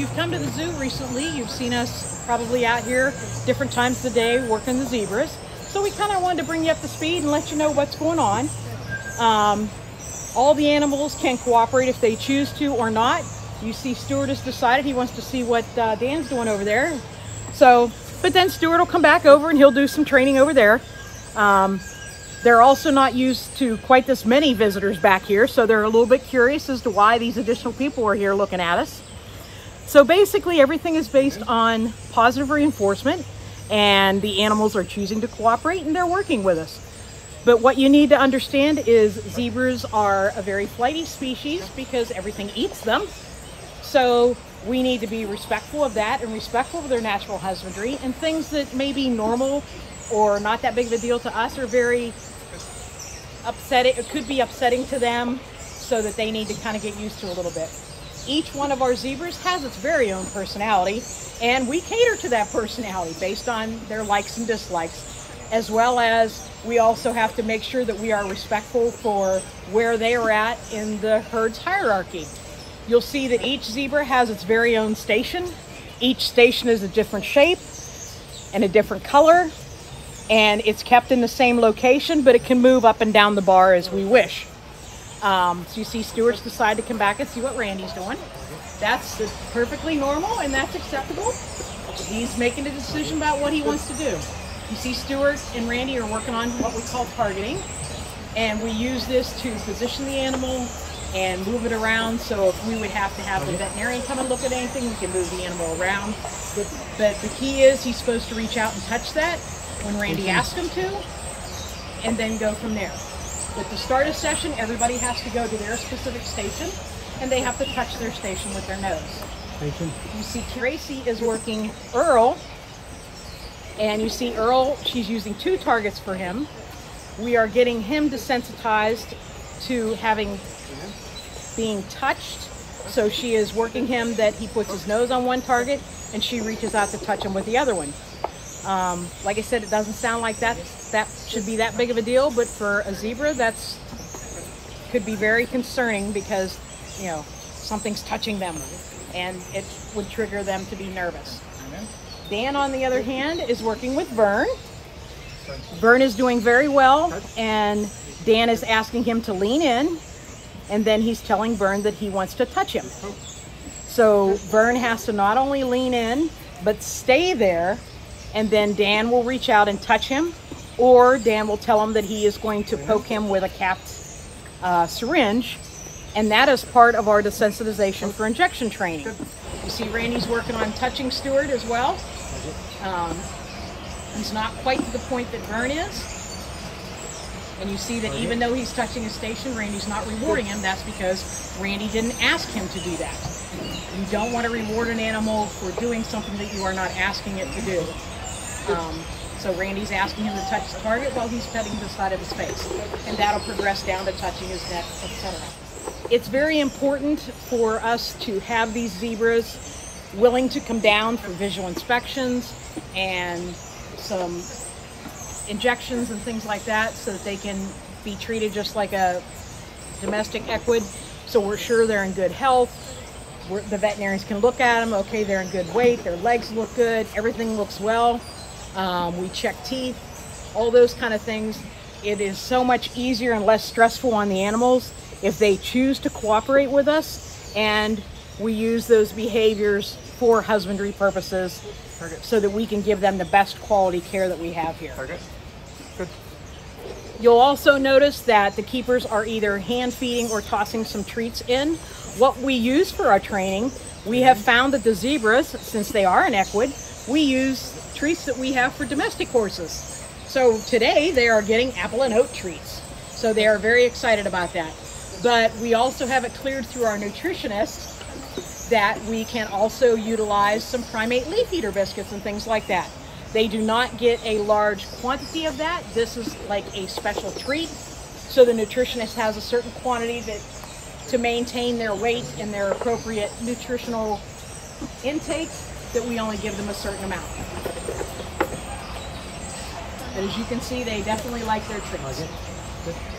you've come to the zoo recently, you've seen us probably out here different times of the day working the zebras. So we kind of wanted to bring you up to speed and let you know what's going on. All the animals can cooperate if they choose to or not. You see Stuart has decided he wants to see what Dan's doing over there. So, but then Stuart will come back over and he'll do some training over there. They're also not used to quite this many visitors back here, so they're a little bit curious as to why these additional people are here looking at us. So basically everything is based on positive reinforcement, and the animals are choosing to cooperate and they're working with us. But what you need to understand is zebras are a very flighty species because everything eats them. So we need to be respectful of that and respectful of their natural husbandry, and things that may be normal or not that big of a deal to us are very upsetting. It could be upsetting to them, so that they need to kind of get used to a little bit. Each one of our zebras has its very own personality, and we cater to that personality based on their likes and dislikes, as well as we also have to make sure that we are respectful for where they are at in the herd's hierarchy. You'll see that each zebra has its very own station. Each station is a different shape and a different color, and it's kept in the same location, but it can move up and down the bar as we wish. So you see Stuart's decide to come back and see what Randy's doing. That's perfectly normal and that's acceptable. He's making a decision about what he wants to do. You see Stuart and Randy are working on what we call targeting, and we use this to position the animal and move it around. So if we would have to have the veterinarian come and look at anything, we can move the animal around. But the key is he's supposed to reach out and touch that when Randy asks him to, and then go from there. But to start a session, everybody has to go to their specific station, and they have to touch their station with their nose. You see Tracy is working Earl, and you see Earl, she's using two targets for him. We are getting him desensitized to being touched, so she is working him that he puts his nose on one target, and she reaches out to touch him with the other one. Like I said, it doesn't sound like that should be that big of a deal, but for a zebra, that's could be very concerning, because you know something's touching them, and it would trigger them to be nervous. Dan, on the other hand, is working with Vern. Vern is doing very well, and Dan is asking him to lean in, and then he's telling Vern that he wants to touch him. So Vern has to not only lean in, but stay there, and then Dan will reach out and touch him, or Dan will tell him that he is going to poke him with a capped syringe, and that is part of our desensitization for injection training. You see Randy's working on touching Stuart as well. He's not quite to the point that Vern is, and you see that even though he's touching his station, Randy's not rewarding him. That's because Randy didn't ask him to do that. You don't want to reward an animal for doing something that you are not asking it to do. So Randy's asking him to touch his target while he's petting the side of his face, and that'll progress down to touching his neck, etc. It's very important for us to have these zebras willing to come down for visual inspections and some injections and things like that, so that they can be treated just like a domestic equid, so we're sure they're in good health. The veterinarians can look at them, okay, they're in good weight, their legs look good, everything looks well. We check teeth, all those kind of things. It is so much easier and less stressful on the animals if they choose to cooperate with us, and we use those behaviors for husbandry purposes so that we can give them the best quality care that we have here. Good. You'll also notice that the keepers are either hand feeding or tossing some treats in. What we use for our training, we have found that the zebras, since they are an equid, we use treats that we have for domestic horses. So today they are getting apple and oat treats. So they are very excited about that. But we also have it cleared through our nutritionist that we can also utilize some primate leaf eater biscuits and things like that. They do not get a large quantity of that. This is like a special treat. So the nutritionist has a certain quantity that to maintain their weight and their appropriate nutritional intake, that we only give them a certain amount. But as you can see, they definitely like their treats.